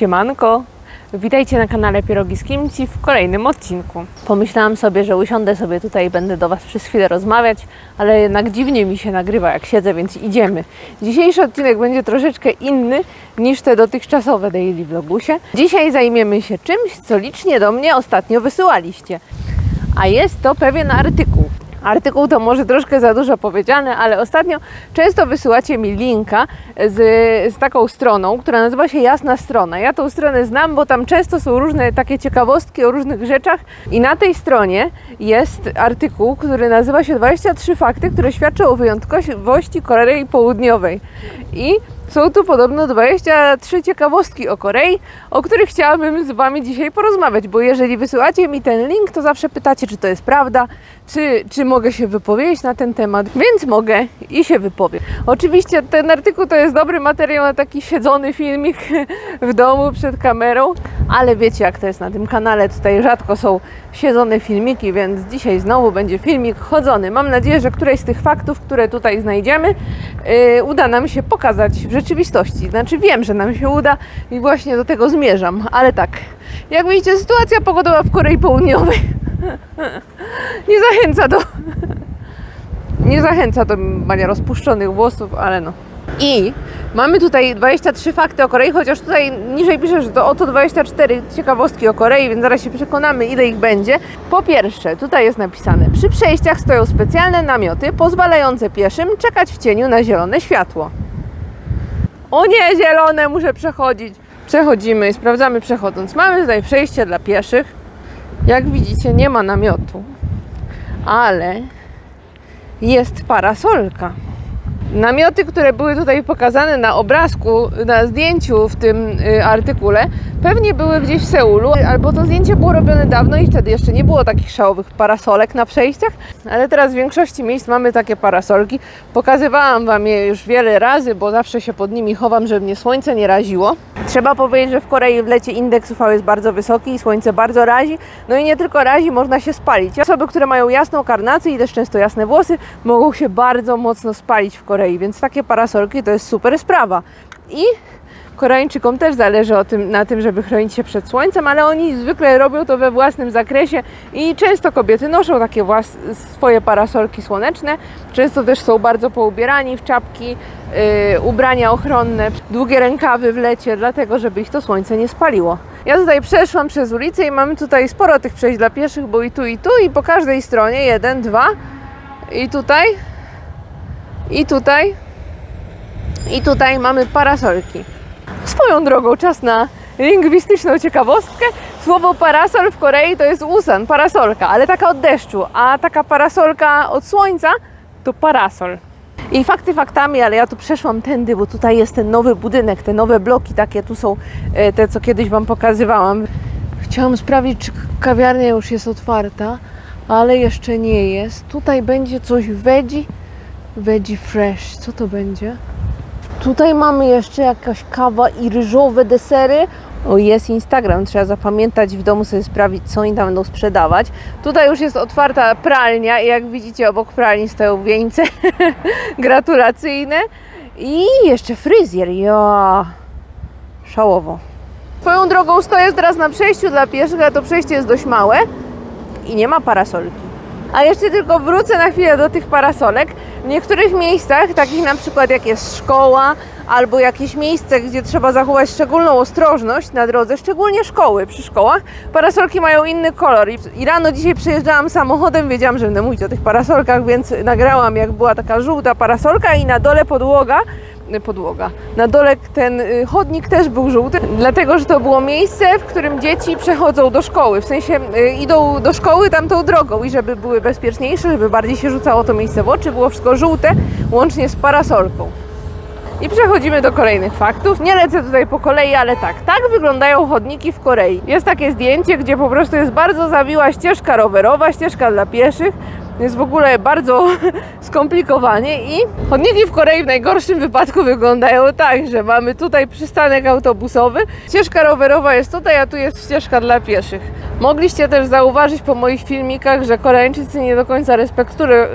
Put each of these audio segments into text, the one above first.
Siemanko, witajcie na kanale Pierogi z Kimchi w kolejnym odcinku. Pomyślałam sobie, że usiądę sobie tutaj i będę do Was przez chwilę rozmawiać, ale jednak dziwnie mi się nagrywa jak siedzę, więc idziemy. Dzisiejszy odcinek będzie troszeczkę inny niż te dotychczasowe daily vlogusie. Dzisiaj zajmiemy się czymś, co licznie do mnie ostatnio wysyłaliście, a jest to pewien artykuł. Artykuł to może troszkę za dużo powiedziane, ale ostatnio często wysyłacie mi linka z taką stroną, która nazywa się Jasna Strona. Ja tą stronę znam, bo tam często są różne takie ciekawostki o różnych rzeczach i na tej stronie jest artykuł, który nazywa się 23 fakty, które świadczą o wyjątkowości Korei Południowej. I są tu podobno 23 ciekawostki o Korei, o których chciałabym z Wami dzisiaj porozmawiać, bo jeżeli wysyłacie mi ten link, to zawsze pytacie, czy to jest prawda, czy mogę się wypowiedzieć na ten temat, więc mogę i się wypowiem. Oczywiście ten artykuł to jest dobry materiał na taki siedzony filmik w domu przed kamerą, ale wiecie jak to jest na tym kanale, tutaj rzadko są siedzone filmiki, więc dzisiaj znowu będzie filmik chodzony. Mam nadzieję, że któreś z tych faktów, które tutaj znajdziemy, uda nam się pokazać w rzeczywistości. Znaczy wiem, że nam się uda i właśnie do tego zmierzam, ale tak, jak widzicie, sytuacja pogodowa w Korei Południowej nie zachęca do mania rozpuszczonych włosów, ale no. I mamy tutaj 23 fakty o Korei, chociaż tutaj niżej pisze, że to oto 24 ciekawostki o Korei, więc zaraz się przekonamy, ile ich będzie. Po pierwsze, tutaj jest napisane: przy przejściach stoją specjalne namioty pozwalające pieszym czekać w cieniu na zielone światło. O nie, zielone, muszę przechodzić. Przechodzimy i sprawdzamy przechodząc. Mamy tutaj przejście dla pieszych. Jak widzicie, nie ma namiotu, ale jest parasolka. Namioty, które były tutaj pokazane na obrazku, na zdjęciu w tym artykule, pewnie były gdzieś w Seulu, albo to zdjęcie było robione dawno i wtedy jeszcze nie było takich szałowych parasolek na przejściach, ale teraz w większości miejsc mamy takie parasolki. Pokazywałam Wam je już wiele razy, bo zawsze się pod nimi chowam, żeby mnie słońce nie raziło. Trzeba powiedzieć, że w Korei w lecie indeks UV jest bardzo wysoki i słońce bardzo razi. No i nie tylko razi, można się spalić. Osoby, które mają jasną karnację i też często jasne włosy, mogą się bardzo mocno spalić w Korei, więc takie parasolki to jest super sprawa. I Koreańczykom też zależy na tym, żeby chronić się przed słońcem, ale oni zwykle robią to we własnym zakresie i często kobiety noszą takie swoje parasolki słoneczne. Często też są bardzo poubierani w czapki, ubrania ochronne, długie rękawy w lecie, dlatego żeby ich to słońce nie spaliło. Ja tutaj przeszłam przez ulicę i mamy tutaj sporo tych przejść dla pieszych, bo i tu i po każdej stronie jeden, dwa i tutaj i tutaj i tutaj mamy parasolki. Swoją drogą czas na lingwistyczną ciekawostkę. Słowo parasol w Korei to jest usan, parasolka, ale taka od deszczu, a taka parasolka od słońca to parasol. I fakty faktami, ale ja tu przeszłam tędy, bo tutaj jest ten nowy budynek, te nowe bloki takie, tu są te, co kiedyś Wam pokazywałam. Chciałam sprawdzić, czy kawiarnia już jest otwarta, ale jeszcze nie jest. Tutaj będzie coś veggie fresh. Co to będzie? Tutaj mamy jeszcze jakaś kawa i ryżowe desery. O, jest Instagram, trzeba zapamiętać, w domu sobie sprawdzić, co oni tam będą sprzedawać. Tutaj już jest otwarta pralnia i jak widzicie, obok pralni stoją wieńce gratulacyjne. I jeszcze fryzjer, ja, szałowo. Swoją drogą stoję teraz na przejściu dla pieszych, ale to przejście jest dość małe i nie ma parasolki. A jeszcze tylko wrócę na chwilę do tych parasolek. W niektórych miejscach, takich na przykład jak jest szkoła albo jakieś miejsce, gdzie trzeba zachować szczególną ostrożność na drodze, szczególnie szkoły, przy szkołach, parasolki mają inny kolor. I rano dzisiaj przejeżdżałam samochodem, wiedziałam, że będę mówić o tych parasolkach, więc nagrałam, jak była taka żółta parasolka i na dole podłoga. Na dole ten chodnik też był żółty, dlatego że to było miejsce, w którym dzieci przechodzą do szkoły, w sensie idą do szkoły tamtą drogą i żeby były bezpieczniejsze, żeby bardziej się rzucało to miejsce w oczy, było wszystko żółte, łącznie z parasolką. I przechodzimy do kolejnych faktów. Nie lecę tutaj po kolei, ale tak wyglądają chodniki w Korei. Jest takie zdjęcie, gdzie po prostu jest bardzo zawiła ścieżka rowerowa, ścieżka dla pieszych jest w ogóle bardzo skomplikowanie i chodniki w Korei w najgorszym wypadku wyglądają tak, że mamy tutaj przystanek autobusowy, ścieżka rowerowa jest tutaj, a tu jest ścieżka dla pieszych. Mogliście też zauważyć po moich filmikach, że Koreańczycy nie do końca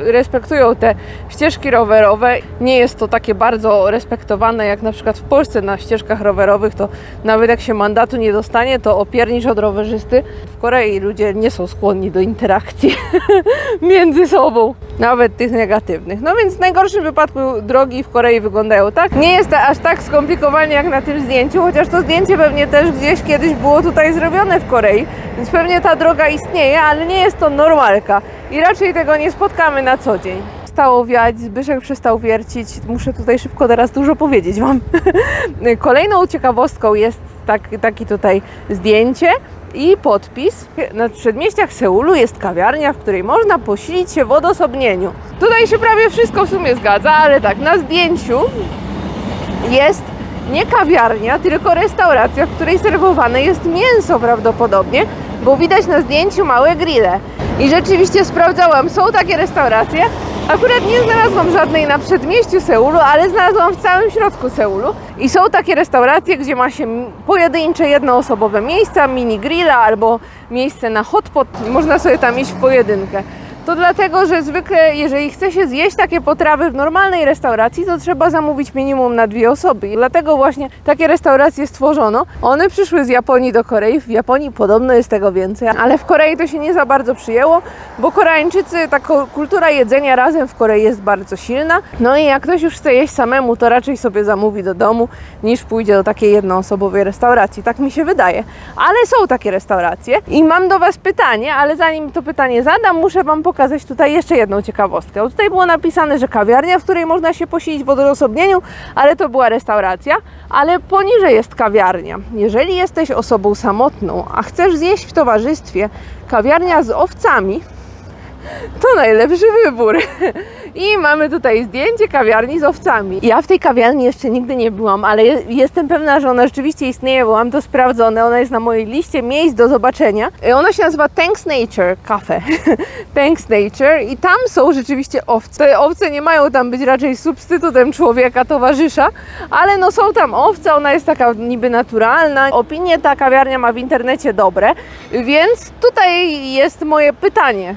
respektują te ścieżki rowerowe. Nie jest to takie bardzo respektowane jak na przykład w Polsce na ścieżkach rowerowych, to nawet jak się mandatu nie dostanie, to opiernicz od rowerzysty. W Korei ludzie nie są skłonni do interakcji między sobą, nawet tych negatywnych. No więc w najgorszym wypadku drogi w Korei wyglądają tak. Nie jest to aż tak skomplikowanie jak na tym zdjęciu, chociaż to zdjęcie pewnie też gdzieś kiedyś było tutaj zrobione w Korei, więc pewnie ta droga istnieje, ale nie jest to normalka i raczej tego nie spotkamy na co dzień. Przestało wiać, Zbyszek przestał wiercić, muszę tutaj szybko teraz dużo powiedzieć wam. Kolejną ciekawostką jest takie tutaj zdjęcie i podpis. Na przedmieściach Seulu jest kawiarnia, w której można posilić się w odosobnieniu. Tutaj się prawie wszystko w sumie zgadza, ale tak, na zdjęciu jest nie kawiarnia, tylko restauracja, w której serwowane jest mięso prawdopodobnie, bo widać na zdjęciu małe grille. I rzeczywiście sprawdzałam, są takie restauracje. Akurat nie znalazłam żadnej na przedmieściu Seulu, ale znalazłam w całym środku Seulu. I są takie restauracje, gdzie ma się pojedyncze, jednoosobowe miejsca, mini grilla albo miejsce na hot pot. Można sobie tam iść w pojedynkę. To dlatego, że zwykle, jeżeli chce się zjeść takie potrawy w normalnej restauracji, to trzeba zamówić minimum na dwie osoby. I dlatego właśnie takie restauracje stworzono. One przyszły z Japonii do Korei. W Japonii podobno jest tego więcej, ale w Korei to się nie za bardzo przyjęło, bo Koreańczycy, ta kultura jedzenia razem w Korei jest bardzo silna. No i jak ktoś już chce jeść samemu, to raczej sobie zamówi do domu, niż pójdzie do takiej jednoosobowej restauracji. Tak mi się wydaje. Ale są takie restauracje. I mam do was pytanie, ale zanim to pytanie zadam, muszę wam pokazać tutaj jeszcze jedną ciekawostkę. O, tutaj było napisane, że kawiarnia, w której można się posilić w odosobnieniu, ale to była restauracja, ale poniżej jest kawiarnia. Jeżeli jesteś osobą samotną, a chcesz zjeść w towarzystwie, kawiarnia z owcami to najlepszy wybór. I mamy tutaj zdjęcie kawiarni z owcami. Ja w tej kawiarni jeszcze nigdy nie byłam, ale jestem pewna, że ona rzeczywiście istnieje, bo mam to sprawdzone. Ona jest na mojej liście miejsc do zobaczenia. Ona się nazywa Thanks Nature Cafe. Thanks Nature i tam są rzeczywiście owce. Te owce nie mają tam być raczej substytutem człowieka, towarzysza, ale no są tam owce, ona jest taka niby naturalna. Opinie ta kawiarnia ma w internecie dobre, więc tutaj jest moje pytanie.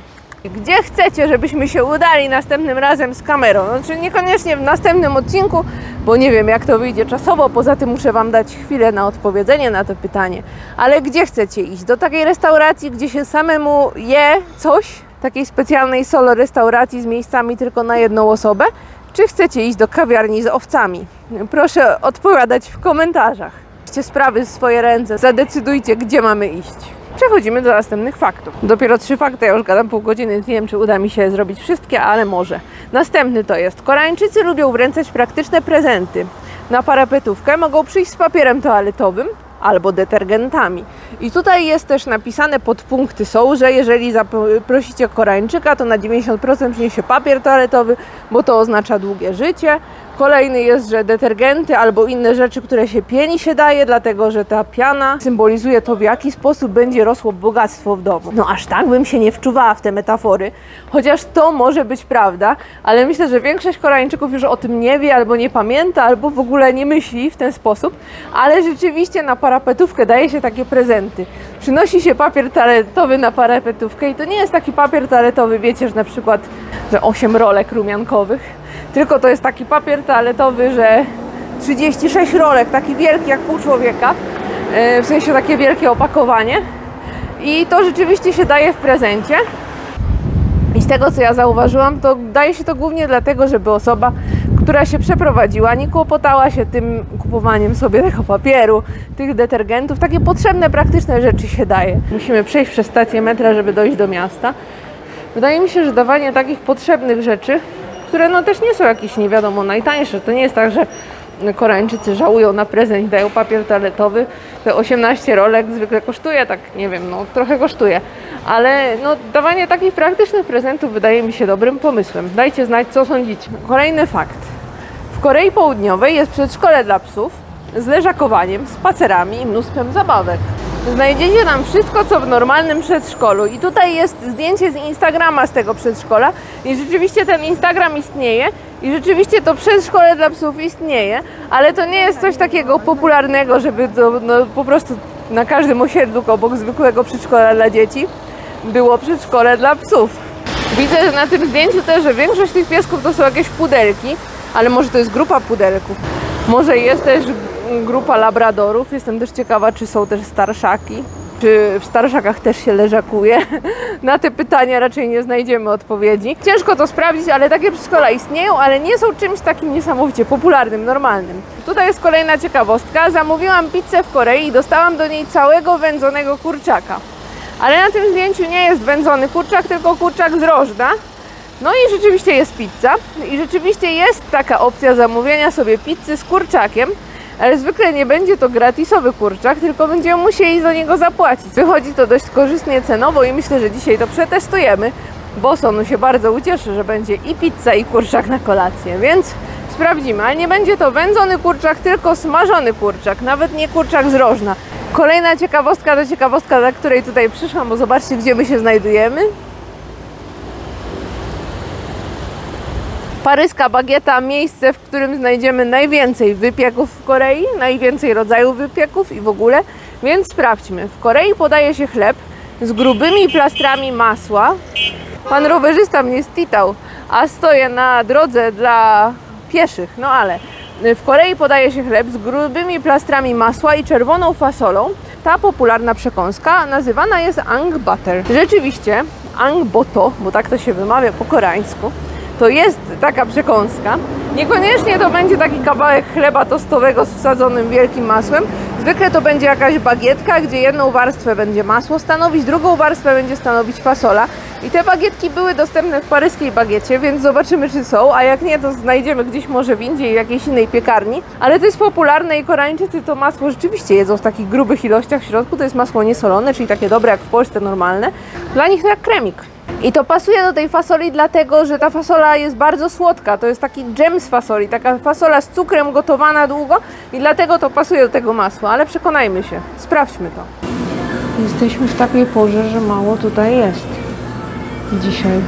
Gdzie chcecie, żebyśmy się udali następnym razem z kamerą? Znaczy niekoniecznie w następnym odcinku, bo nie wiem jak to wyjdzie czasowo, poza tym muszę wam dać chwilę na odpowiedzenie na to pytanie. Ale gdzie chcecie iść? Do takiej restauracji, gdzie się samemu je coś? Takiej specjalnej solo restauracji z miejscami tylko na jedną osobę? Czy chcecie iść do kawiarni z owcami? Proszę odpowiadać w komentarzach. Weźcie sprawy w swoje ręce, zadecydujcie gdzie mamy iść. Przechodzimy do następnych faktów. Dopiero 3 fakty, ja już gadam pół godziny, więc nie wiem, czy uda mi się zrobić wszystkie, ale może. Następny to jest: Koreańczycy lubią wręczać praktyczne prezenty. Na parapetówkę mogą przyjść z papierem toaletowym albo detergentami. I tutaj jest też napisane, podpunkty są, że jeżeli zaprosicie Koreańczyka, to na 90% przyniesie papier toaletowy, bo to oznacza długie życie. Kolejny jest, że detergenty albo inne rzeczy, które się pieni się daje, dlatego że ta piana symbolizuje to, w jaki sposób będzie rosło bogactwo w domu. No aż tak bym się nie wczuwała w te metafory, chociaż to może być prawda, ale myślę, że większość Koreańczyków już o tym nie wie, albo nie pamięta, albo w ogóle nie myśli w ten sposób, ale rzeczywiście na parapetówkę daje się takie prezenty. Przynosi się papier toaletowy na parapetówkę i to nie jest taki papier toaletowy, wiecie, że na przykład, że 8 rolek rumiankowych, tylko to jest taki papier toaletowy, że 36 rolek, taki wielki jak pół człowieka, w sensie takie wielkie opakowanie. I to rzeczywiście się daje w prezencie. I z tego, co ja zauważyłam, to daje się to głównie dlatego, żeby osoba, która się przeprowadziła, nie kłopotała się tym kupowaniem sobie tego papieru, tych detergentów. Takie potrzebne, praktyczne rzeczy się daje. Musimy przejść przez stację metra, żeby dojść do miasta. Wydaje mi się, że dawanie takich potrzebnych rzeczy, które no też nie są jakieś nie wiadomo najtańsze. To nie jest tak, że Koreańczycy żałują na prezent i dają papier toaletowy. Te 18 rolek zwykle kosztuje, tak nie wiem, no trochę kosztuje. Ale no dawanie takich praktycznych prezentów wydaje mi się dobrym pomysłem. Dajcie znać, co sądzicie. Kolejny fakt. W Korei Południowej jest przedszkole dla psów z leżakowaniem, spacerami i mnóstwem zabawek. Znajdziecie tam wszystko, co w normalnym przedszkolu. I tutaj jest zdjęcie z Instagrama z tego przedszkola. I rzeczywiście ten Instagram istnieje. I rzeczywiście to przedszkole dla psów istnieje. Ale to nie jest coś takiego popularnego, żeby to, no, po prostu na każdym osiedlu obok zwykłego przedszkola dla dzieci było przedszkole dla psów. Widzę, że na tym zdjęciu też, że większość tych piesków to są jakieś pudelki. Ale może to jest grupa pudelków. Może jest też grupa labradorów. Jestem też ciekawa, czy są też starszaki. Czy w starszakach też się leżakuje? Na te pytania raczej nie znajdziemy odpowiedzi. Ciężko to sprawdzić, ale takie przedszkola istnieją, ale nie są czymś takim niesamowicie popularnym, normalnym. Tutaj jest kolejna ciekawostka. Zamówiłam pizzę w Korei i dostałam do niej całego wędzonego kurczaka. Ale na tym zdjęciu nie jest wędzony kurczak, tylko kurczak z rożna. No i rzeczywiście jest pizza. I rzeczywiście jest taka opcja zamówienia sobie pizzy z kurczakiem. Ale zwykle nie będzie to gratisowy kurczak, tylko będziemy musieli za niego zapłacić. Wychodzi to dość korzystnie cenowo i myślę, że dzisiaj to przetestujemy, bo Sonu się bardzo ucieszy, że będzie i pizza, i kurczak na kolację, więc sprawdzimy. Ale nie będzie to wędzony kurczak, tylko smażony kurczak, nawet nie kurczak z rożna. Kolejna ciekawostka to ciekawostka, dla której tutaj przyszłam, bo zobaczcie, gdzie my się znajdujemy. Paryska bagieta, miejsce, w którym znajdziemy najwięcej wypieków w Korei, najwięcej rodzajów wypieków i w ogóle, więc sprawdźmy. W Korei podaje się chleb z grubymi plastrami masła. Pan rowerzysta mnie stitał, a stoję na drodze dla pieszych, no ale w Korei podaje się chleb z grubymi plastrami masła i czerwoną fasolą. Ta popularna przekąska nazywana jest ang butter. Rzeczywiście ang boto, bo tak to się wymawia po koreańsku. To jest taka przekąska. Niekoniecznie to będzie taki kawałek chleba tostowego z wsadzonym wielkim masłem. Zwykle to będzie jakaś bagietka, gdzie jedną warstwę będzie masło stanowić, drugą warstwę będzie stanowić fasola. I te bagietki były dostępne w paryskiej bagiecie, więc zobaczymy, czy są, a jak nie, to znajdziemy gdzieś może w indziej, w jakiejś innej piekarni. Ale to jest popularne i Koreańczycy to masło rzeczywiście jedzą w takich grubych ilościach w środku. To jest masło niesolone, czyli takie dobre jak w Polsce normalne. Dla nich to jak kremik. I to pasuje do tej fasoli dlatego, że ta fasola jest bardzo słodka. To jest taki dżem z fasoli, taka fasola z cukrem gotowana długo i dlatego to pasuje do tego masła. Ale przekonajmy się, sprawdźmy to. Jesteśmy w takiej porze, że mało tutaj jest dzisiaj.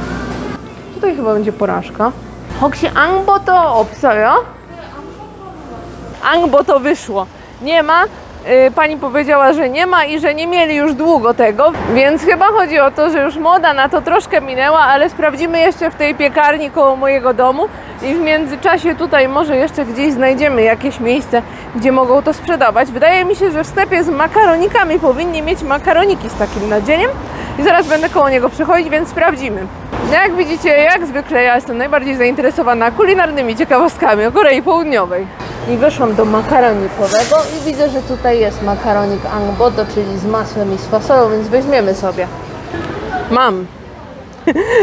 Tutaj chyba będzie porażka. Hoksi angboto obsojo? Angboto wyszło. Nie ma. Pani powiedziała, że nie ma i że nie mieli już długo tego, więc chyba chodzi o to, że już moda na to troszkę minęła, ale sprawdzimy jeszcze w tej piekarni koło mojego domu i w międzyczasie tutaj może jeszcze gdzieś znajdziemy jakieś miejsce, gdzie mogą to sprzedawać. Wydaje mi się, że w sklepie z makaronikami powinni mieć makaroniki z takim nadzieniem i zaraz będę koło niego przechodzić, więc sprawdzimy. Jak widzicie, jak zwykle ja jestem najbardziej zainteresowana kulinarnymi ciekawostkami o Korei Południowej. I weszłam do makaronikowego i widzę, że tutaj jest makaronik ang boto, czyli z masłem i z fasolą, więc weźmiemy sobie. Mam!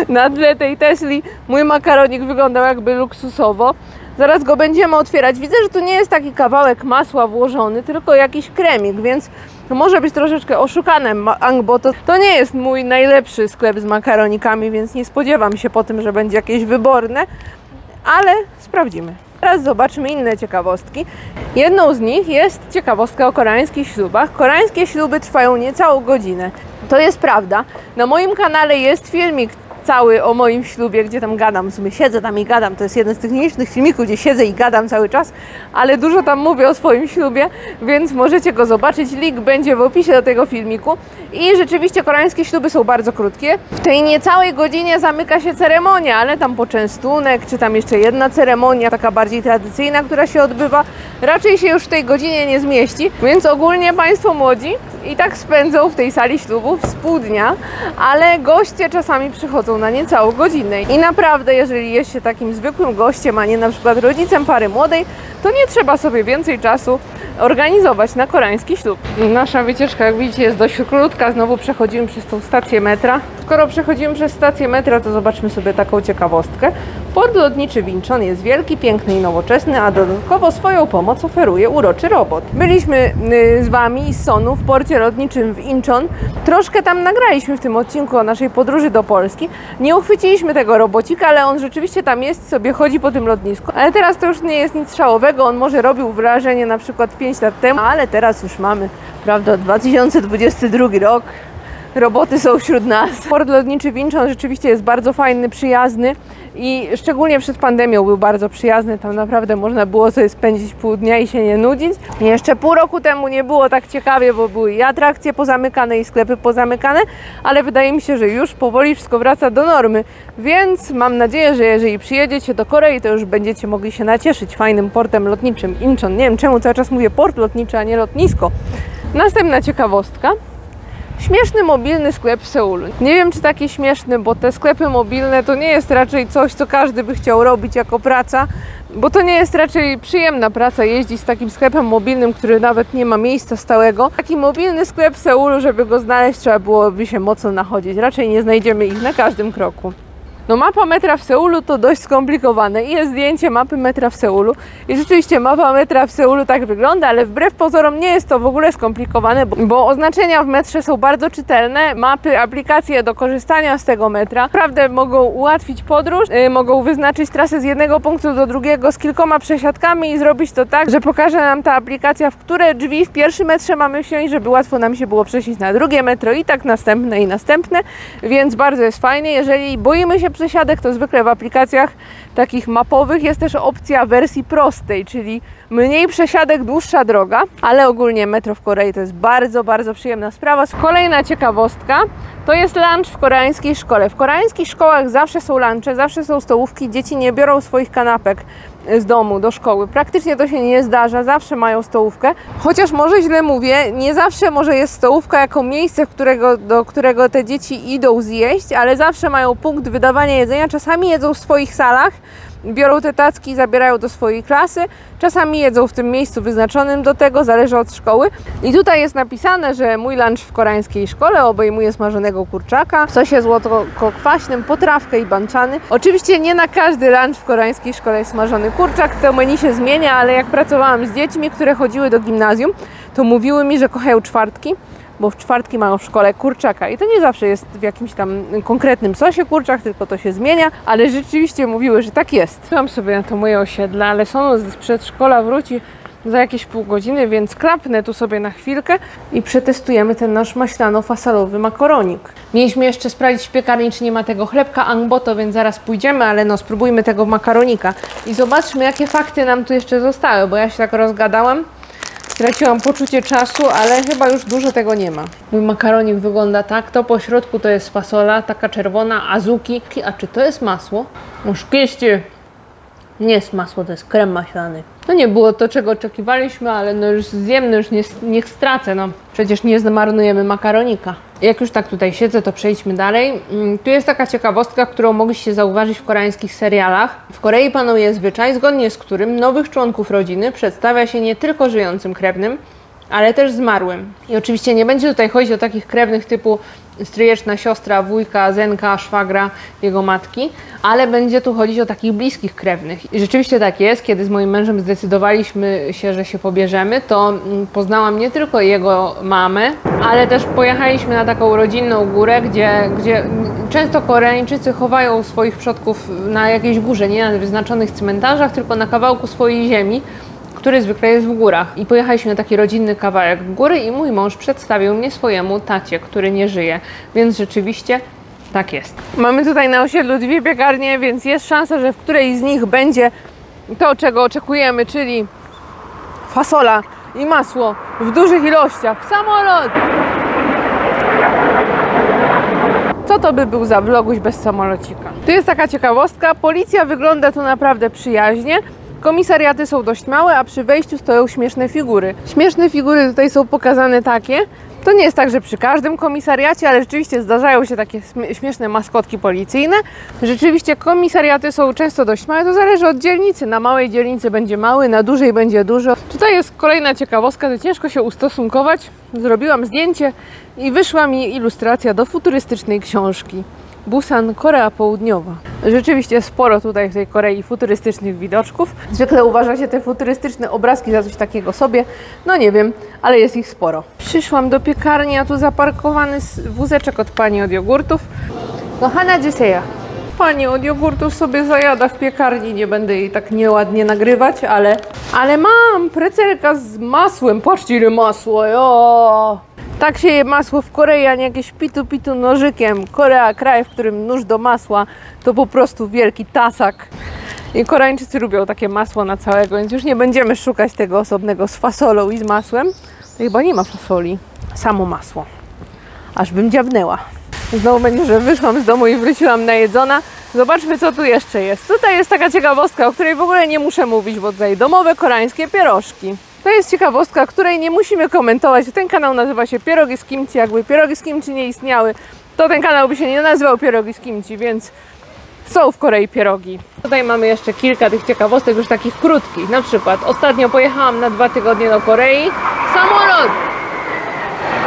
Na tle tej Tesli mój makaronik wyglądał jakby luksusowo. Zaraz go będziemy otwierać. Widzę, że tu nie jest taki kawałek masła włożony, tylko jakiś kremik, więc to może być troszeczkę oszukane ang boto. To nie jest mój najlepszy sklep z makaronikami, więc nie spodziewam się po tym, że będzie jakieś wyborne, ale sprawdzimy. Teraz zobaczmy inne ciekawostki. Jedną z nich jest ciekawostka o koreańskich ślubach. Koreańskie śluby trwają niecałą godzinę. To jest prawda. Na moim kanale jest filmik cały o moim ślubie, gdzie tam gadam. W sumie siedzę tam i gadam. To jest jeden z tych nielicznych filmików, gdzie siedzę i gadam cały czas, ale dużo tam mówię o swoim ślubie, więc możecie go zobaczyć. Link będzie w opisie do tego filmiku. I rzeczywiście koreańskie śluby są bardzo krótkie. W tej niecałej godzinie zamyka się ceremonia, ale tam poczęstunek, czy tam jeszcze jedna ceremonia, taka bardziej tradycyjna, która się odbywa, raczej się już w tej godzinie nie zmieści, więc ogólnie Państwo młodzi i tak spędzą w tej sali ślubów z pół dnia, ale goście czasami przychodzą na niecałą godzinę. I naprawdę, jeżeli jest się takim zwykłym gościem, a nie na przykład rodzicem pary młodej, to nie trzeba sobie więcej czasu organizować na koreański ślub. Nasza wycieczka, jak widzicie, jest dość krótka. Znowu przechodzimy przez tą stację metra. Skoro przechodzimy przez stację metra, to zobaczmy sobie taką ciekawostkę. Port lotniczy w Incheon jest wielki, piękny i nowoczesny, a dodatkowo swoją pomoc oferuje uroczy robot. Byliśmy z Wami i z Sonu w porcie lotniczym w Incheon. Troszkę tam nagraliśmy w tym odcinku o naszej podróży do Polski. Nie uchwyciliśmy tego robocika, ale on rzeczywiście tam jest, sobie chodzi po tym lotnisku. Ale teraz to już nie jest nic szałowego, on może robił wrażenie na przykład 5 lat temu, ale teraz już mamy, prawda, 2022 rok. Roboty są wśród nas. Port lotniczy w Incheon rzeczywiście jest bardzo fajny, przyjazny i szczególnie przed pandemią był bardzo przyjazny. Tam naprawdę można było sobie spędzić pół dnia i się nie nudzić. Jeszcze pół roku temu nie było tak ciekawie, bo były i atrakcje pozamykane, i sklepy pozamykane, ale wydaje mi się, że już powoli wszystko wraca do normy, więc mam nadzieję, że jeżeli przyjedziecie do Korei, to już będziecie mogli się nacieszyć fajnym portem lotniczym Incheon. Nie wiem czemu cały czas mówię port lotniczy, a nie lotnisko. Następna ciekawostka. Śmieszny mobilny sklep w Seulu. Nie wiem, czy taki śmieszny, bo te sklepy mobilne to nie jest raczej coś, co każdy by chciał robić jako praca, bo to nie jest raczej przyjemna praca jeździć z takim sklepem mobilnym, który nawet nie ma miejsca stałego. Taki mobilny sklep w Seulu, żeby go znaleźć, trzeba byłoby się mocno nachodzić. Raczej nie znajdziemy ich na każdym kroku. No, mapa metra w Seulu to dość skomplikowane i jest zdjęcie mapy metra w Seulu i rzeczywiście mapa metra w Seulu tak wygląda, ale wbrew pozorom nie jest to w ogóle skomplikowane, bo oznaczenia w metrze są bardzo czytelne, mapy, aplikacje do korzystania z tego metra naprawdę mogą ułatwić podróż, mogą wyznaczyć trasę z jednego punktu do drugiego z kilkoma przesiadkami i zrobić to tak, że pokaże nam ta aplikacja, w które drzwi w pierwszym metrze mamy wsiąść, żeby łatwo nam się było przesiąść na drugie metro i tak następne i następne, więc bardzo jest fajnie. Jeżeli boimy się przesiadek, to zwykle w aplikacjach takich mapowych jest też opcja wersji prostej, czyli mniej przesiadek, dłuższa droga, ale ogólnie metro w Korei to jest bardzo, bardzo przyjemna sprawa. Kolejna ciekawostka to jest lunch w koreańskiej szkole. W koreańskich szkołach zawsze są lunche, zawsze są stołówki, dzieci nie biorą swoich kanapek z domu do szkoły. Praktycznie to się nie zdarza, zawsze mają stołówkę. Chociaż może źle mówię, nie zawsze może jest stołówka jako miejsce, do którego te dzieci idą zjeść, ale zawsze mają punkt wydawania jedzenia. Czasami jedzą w swoich salach, biorą te tacki i zabierają do swojej klasy. Czasami jedzą w tym miejscu wyznaczonym do tego, zależy od szkoły. I tutaj jest napisane, że mój lunch w koreańskiej szkole obejmuje smażonego kurczaka w sosie złotko-kwaśnym, potrawkę i banchany. Oczywiście nie na każdy lunch w koreańskiej szkole jest smażony kurczak, to menu się zmienia, ale jak pracowałam z dziećmi, które chodziły do gimnazjum, to mówiły mi, że kochają czwartki, bo w czwartki mają w szkole kurczaka i to nie zawsze jest w jakimś tam konkretnym sosie kurczak, tylko to się zmienia, ale rzeczywiście mówiły, że tak jest. Byłam sobie na to moje osiedle, ale Sonu z przedszkola wróci za jakieś pół godziny, więc klapnę tu sobie na chwilkę i przetestujemy ten nasz maślano-fasalowy makaronik. Mieliśmy jeszcze sprawdzić w piekarni, czy nie ma tego chlebka angboto, więc zaraz pójdziemy, ale no spróbujmy tego makaronika i zobaczmy, jakie fakty nam tu jeszcze zostały, bo ja się tak rozgadałam. Straciłam poczucie czasu, ale chyba już dużo tego nie ma. Mój makaronik wygląda tak, to po środku to jest fasola, taka czerwona, azuki. A czy to jest masło? Oczywiście nie jest masło, to jest krem maślany. No nie było to, czego oczekiwaliśmy, ale no już zjem, no już niech stracę, no przecież nie zmarnujemy makaronika. Jak już tak tutaj siedzę, to przejdźmy dalej. Tu jest taka ciekawostka, którą mogliście zauważyć w koreańskich serialach. W Korei panuje zwyczaj, zgodnie z którym nowych członków rodziny przedstawia się nie tylko żyjącym krewnym, ale też zmarłym. I oczywiście nie będzie tutaj chodzić o takich krewnych typu stryjeczna siostra, wujka, zenka, szwagra, jego matki, ale będzie tu chodzić o takich bliskich krewnych. I rzeczywiście tak jest, kiedy z moim mężem zdecydowaliśmy się, że się pobierzemy, to poznałam nie tylko jego mamę, ale też pojechaliśmy na taką rodzinną górę, gdzie często Koreańczycy chowają swoich przodków na jakiejś górze, nie na wyznaczonych cmentarzach, tylko na kawałku swojej ziemi, który zwykle jest w górach. I pojechaliśmy na taki rodzinny kawałek góry i mój mąż przedstawił mnie swojemu tacie, który nie żyje, więc rzeczywiście tak jest. Mamy tutaj na osiedlu dwie piekarnie, więc jest szansa, że w której z nich będzie to, czego oczekujemy, czyli fasola i masło w dużych ilościach. Samolot! Co to by był za vloguś bez samolocika? Tu jest taka ciekawostka, policja wygląda tu naprawdę przyjaźnie. Komisariaty są dość małe, a przy wejściu stoją śmieszne figury. Śmieszne figury tutaj są pokazane takie. To nie jest tak, że przy każdym komisariacie, ale rzeczywiście zdarzają się takie śmieszne maskotki policyjne. Rzeczywiście komisariaty są często dość małe, to zależy od dzielnicy. Na małej dzielnicy będzie mały, na dużej będzie dużo. Tutaj jest kolejna ciekawostka, to ciężko się ustosunkować. Zrobiłam zdjęcie i wyszła mi ilustracja do futurystycznej książki. Busan, Korea Południowa. Rzeczywiście sporo tutaj w tej Korei futurystycznych widoczków. Zwykle uważa się te futurystyczne obrazki za coś takiego sobie. No nie wiem, ale jest ich sporo. Przyszłam do piekarni, a tu zaparkowany wózeczek od pani od jogurtów. Kochana Dzieseja. Pani od jogurtów sobie zajada w piekarni. Nie będę jej tak nieładnie nagrywać, ale mam precelka z masłem. Patrzcie ile masło, jo! Tak się je masło w Korei, a nie jakieś pitu-pitu nożykiem. Korea, kraj, w którym nóż do masła to po prostu wielki tasak. I Koreańczycy lubią takie masło na całego, więc już nie będziemy szukać tego osobnego z fasolą i z masłem. To chyba nie ma fasoli, samo masło. Aż bym dziabnęła. Znowu będzie, że wyszłam z domu i wróciłam najedzona. Zobaczmy, co tu jeszcze jest. Tutaj jest taka ciekawostka, o której w ogóle nie muszę mówić, bo tutaj domowe koreańskie pierożki. To jest ciekawostka, której nie musimy komentować. Ten kanał nazywa się Pierogi z Kimchi. Jakby pierogi z kimchi nie istniały, to ten kanał by się nie nazywał Pierogi z Kimchi, więc są w Korei pierogi. Tutaj mamy jeszcze kilka tych ciekawostek, już takich krótkich. Na przykład ostatnio pojechałam na 2 tygodnie do Korei. Samolot!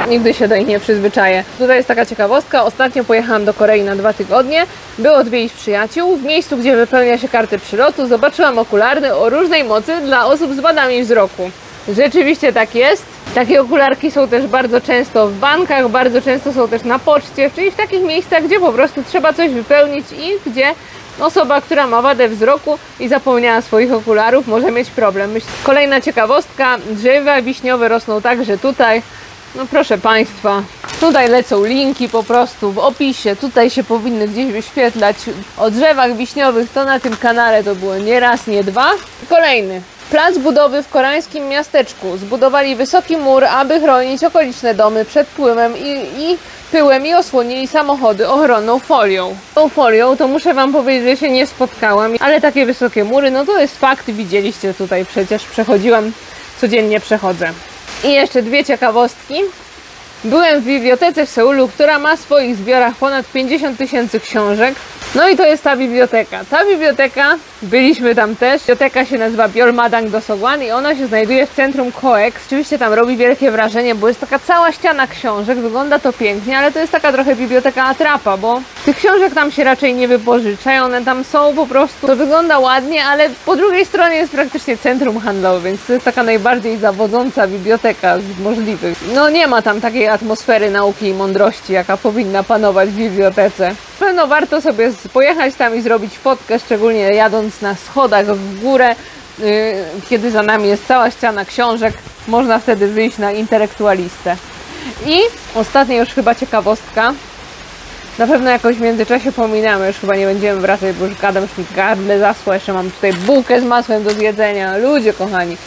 Nigdy się do nich nie przyzwyczaję. Tutaj jest taka ciekawostka. Ostatnio pojechałam do Korei na 2 tygodnie. Było 2 ich przyjaciół. W miejscu, gdzie wypełnia się karty przylotu, zobaczyłam okularny o różnej mocy dla osób z wadami wzroku. Rzeczywiście tak jest. Takie okularki są też bardzo często w bankach, bardzo często są też na poczcie, czyli w takich miejscach, gdzie po prostu trzeba coś wypełnić i gdzie osoba, która ma wadę wzroku i zapomniała swoich okularów, może mieć problem. Kolejna ciekawostka, drzewa wiśniowe rosną także tutaj. No proszę Państwa, tutaj lecą linki po prostu w opisie, tutaj się powinny gdzieś wyświetlać o drzewach wiśniowych, to na tym kanale to było nie raz, nie dwa. Kolejny. Plac budowy w koreańskim miasteczku. Zbudowali wysoki mur, aby chronić okoliczne domy przed pyłem i osłonili samochody ochronną folią. Tą folią to muszę Wam powiedzieć, że się nie spotkałam, ale takie wysokie mury, no to jest fakt, widzieliście tutaj przecież, przechodziłam, codziennie przechodzę. I jeszcze 2 ciekawostki. Byłem w bibliotece w Seulu, która ma w swoich zbiorach ponad 50 000 książek. No i to jest ta biblioteka. Ta biblioteka, byliśmy tam też. Biblioteka się nazywa Biol Madang Dosoguan i ona się znajduje w centrum Koex. Oczywiście tam robi wielkie wrażenie, bo jest taka cała ściana książek. Wygląda to pięknie, ale to jest taka trochę biblioteka atrapa, bo tych książek tam się raczej nie wypożyczają. One tam są po prostu. To wygląda ładnie, ale po drugiej stronie jest praktycznie centrum handlowe, więc to jest taka najbardziej zawodząca biblioteka z możliwych. No nie ma tam takiej atmosfery nauki i mądrości, jaka powinna panować w bibliotece. Pewno warto sobie pojechać tam i zrobić fotkę, szczególnie jadąc na schodach w górę, kiedy za nami jest cała ściana książek, można wtedy wyjść na intelektualistę. I ostatnia już chyba ciekawostka, na pewno jakoś w międzyczasie pominamy, już chyba nie będziemy wracać, bo już gadam, już mi gardle zasło, jeszcze mam tutaj bułkę z masłem do zjedzenia, ludzie kochani.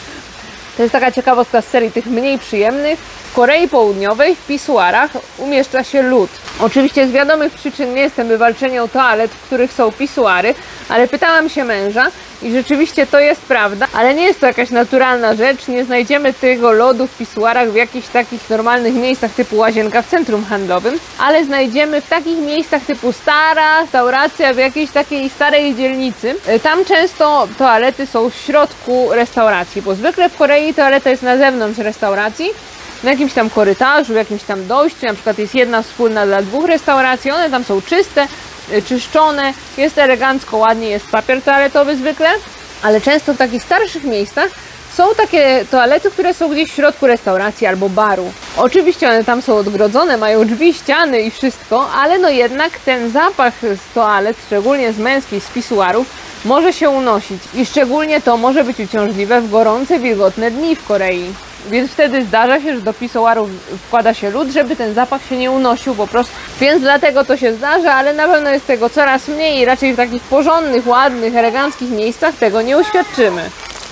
To jest taka ciekawostka z serii tych mniej przyjemnych. W Korei Południowej w pisuarach umieszcza się lód. Oczywiście z wiadomych przyczyn nie jestem wywalczeniem toalet, w których są pisuary, ale pytałam się męża i rzeczywiście to jest prawda, ale nie jest to jakaś naturalna rzecz, nie znajdziemy tego lodu w pisuarach w jakichś takich normalnych miejscach typu łazienka w centrum handlowym, ale znajdziemy w takich miejscach typu stara restauracja w jakiejś takiej starej dzielnicy. Tam często toalety są w środku restauracji, bo zwykle w Korei toaleta jest na zewnątrz restauracji, na jakimś tam korytarzu, jakimś tam dojściu, na przykład jest jedna wspólna dla 2 restauracji, one tam są czyste, czyszczone, jest elegancko, ładnie, jest papier toaletowy zwykle, ale często w takich starszych miejscach są takie toalety, które są gdzieś w środku restauracji albo baru. Oczywiście one tam są odgrodzone, mają drzwi, ściany i wszystko, ale no jednak ten zapach z toalet, szczególnie z męskich, z pisuarów, może się unosić i szczególnie to może być uciążliwe w gorące, wilgotne dni w Korei. Więc wtedy zdarza się, że do pisuarów wkłada się lód, żeby ten zapach się nie unosił po prostu. Więc dlatego to się zdarza, ale na pewno jest tego coraz mniej i raczej w takich porządnych, ładnych, eleganckich miejscach tego nie uświadczymy.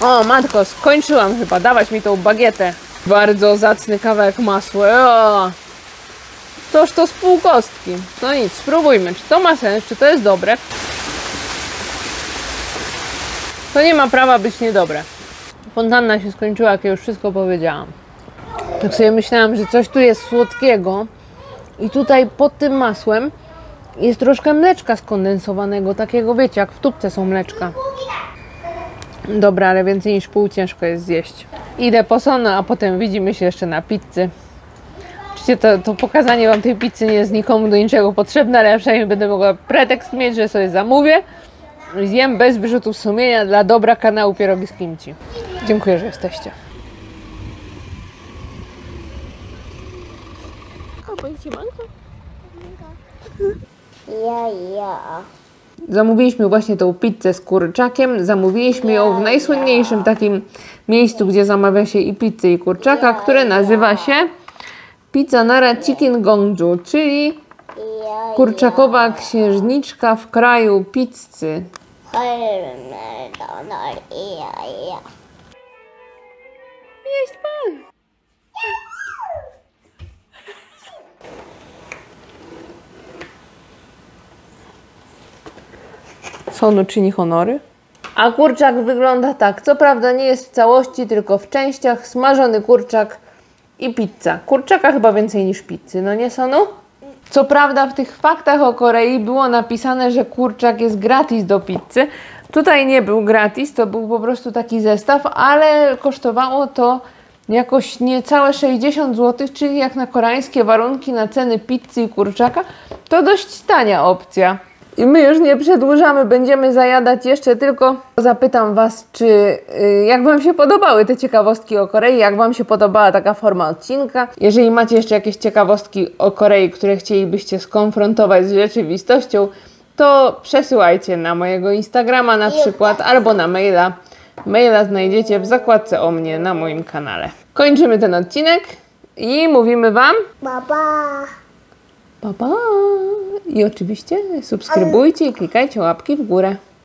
O matko, skończyłam chyba, dawać mi tą bagietę. Bardzo zacny kawałek masła. Toż to z pół kostki. No nic, spróbujmy, czy to ma sens, czy to jest dobre. To nie ma prawa być niedobre. Fontanna się skończyła, jak ja już wszystko powiedziałam. Tak sobie myślałam, że coś tu jest słodkiego i tutaj pod tym masłem jest troszkę mleczka skondensowanego, takiego wiecie, jak w tubce są mleczka. Dobra, ale więcej niż pół ciężko jest zjeść. Idę po Sonę, a potem widzimy się jeszcze na pizzy. Oczywiście to pokazanie wam tej pizzy nie jest nikomu do niczego potrzebne, ale ja przynajmniej będę mogła pretekst mieć, że sobie zamówię. Zjem bez wyrzutów sumienia dla dobra kanału Pierogi z Kimchi. Dziękuję, że jesteście. Zamówiliśmy właśnie tą pizzę z kurczakiem. Zamówiliśmy ją w najsłynniejszym takim miejscu, gdzie zamawia się i pizzę, i kurczaka, które nazywa się Pizza Nara Chicken Gonju, czyli kurczakowa księżniczka w kraju pizzy. Jest pan! Sonu czyni honory. A kurczak wygląda tak. Co prawda nie jest w całości, tylko w częściach. Smażony kurczak i pizza. Kurczaka chyba więcej niż pizzy, no nie, Sonu? Co prawda w tych faktach o Korei było napisane, że kurczak jest gratis do pizzy. Tutaj nie był gratis, to był po prostu taki zestaw, ale kosztowało to jakoś niecałe 60 zł, czyli jak na koreańskie warunki, na ceny pizzy i kurczaka, to dość tania opcja. I my już nie przedłużamy, będziemy zajadać jeszcze, tylko zapytam was, czy jak wam się podobały te ciekawostki o Korei, jak wam się podobała taka forma odcinka. Jeżeli macie jeszcze jakieś ciekawostki o Korei, które chcielibyście skonfrontować z rzeczywistością, to przesyłajcie na mojego Instagrama na przykład, albo na maila. Maila znajdziecie w zakładce o mnie na moim kanale. Kończymy ten odcinek i mówimy wam pa pa! Pa pa! I oczywiście subskrybujcie i klikajcie łapki w górę.